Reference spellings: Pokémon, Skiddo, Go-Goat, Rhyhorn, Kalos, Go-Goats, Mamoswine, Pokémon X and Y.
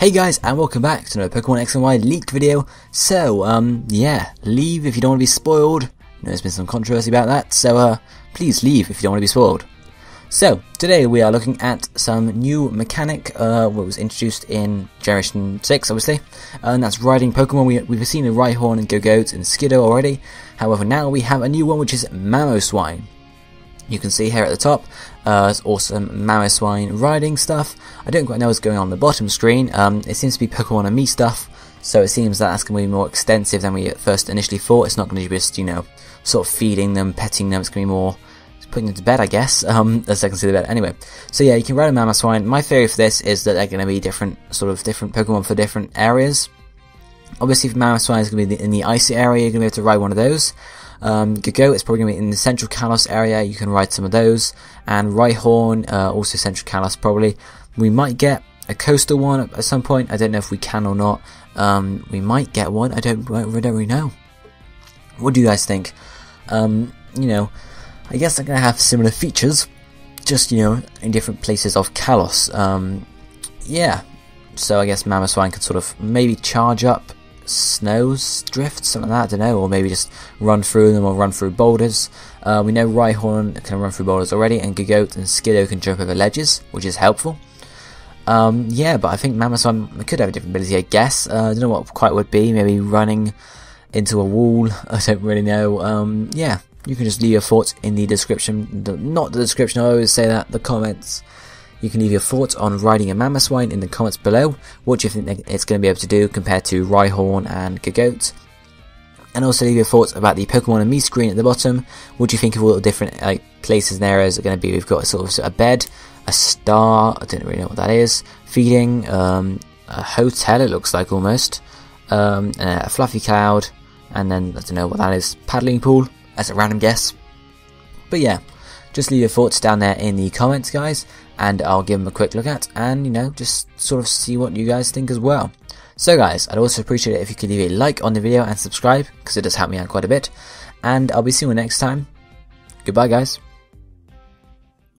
Hey guys, and welcome back to another Pokémon X and Y leaked video. So, yeah, leave if you don't want to be spoiled. I know there's been some controversy about that, so please leave if you don't want to be spoiled. So, today we are looking at some new mechanic, what was introduced in Generation 6, obviously, and that's riding Pokémon. We've seen a Rhyhorn and Go-Goats and Skiddo already, however now we have a new one which is Mamoswine. You can see here at the top, it's awesome Mamoswine riding stuff. I don't quite know what's going on the bottom screen. It seems to be Pokemon and me stuff, so it seems that that's going to be more extensive than we at first initially thought. It's not going to be just, you know, sort of feeding them, petting them. It's going to be more putting them to bed, I guess, as I can see the bed. Anyway, so yeah, you can ride a Mamoswine. My theory for this is that they're going to be different Pokemon for different areas. Obviously, if Mamoswine is going to be in the icy area, you're going to be able to ride one of those. Go-Goat is probably going to be in the central Kalos area, you can ride some of those. And Rhyhorn, also central Kalos probably. We might get a coastal one at some point, I don't know if we can or not. We might get one, I don't really know. What do you guys think? You know, I guess they're going to have similar features, just, you know, in different places of Kalos. Yeah, so I guess Mamoswine could sort of maybe charge up snows, drifts, something like that, I don't know, or maybe just run through them or run through boulders. We know Rhyhorn can run through boulders already, and Go-Goat and Skiddo can jump over ledges, which is helpful. Yeah, but I think Mamoswine could have a different ability, I guess. I don't know what quite would be, maybe running into a wall, I don't really know. Yeah, you can just leave your thoughts in the description, not the description, I always say that, the comments. You can leave your thoughts on riding a Mamoswine in the comments below. What do you think it's going to be able to do compared to Rhyhorn and Go-Goat? And also leave your thoughts about the Pokemon and Me screen at the bottom. What do you think of all the different places and areas are going to be? We've got sort of a bed, a star, I don't really know what that is, feeding, a hotel it looks like almost, a fluffy cloud, and then I don't know what that is, paddling pool, that's a random guess. But yeah, just leave your thoughts down there in the comments, guys, and I'll give them a quick look at, and, you know, just sort of see what you guys think as well. So guys, I'd also appreciate it if you could leave a like on the video and subscribe, because it does help me out quite a bit, and I'll be seeing you next time. Goodbye guys.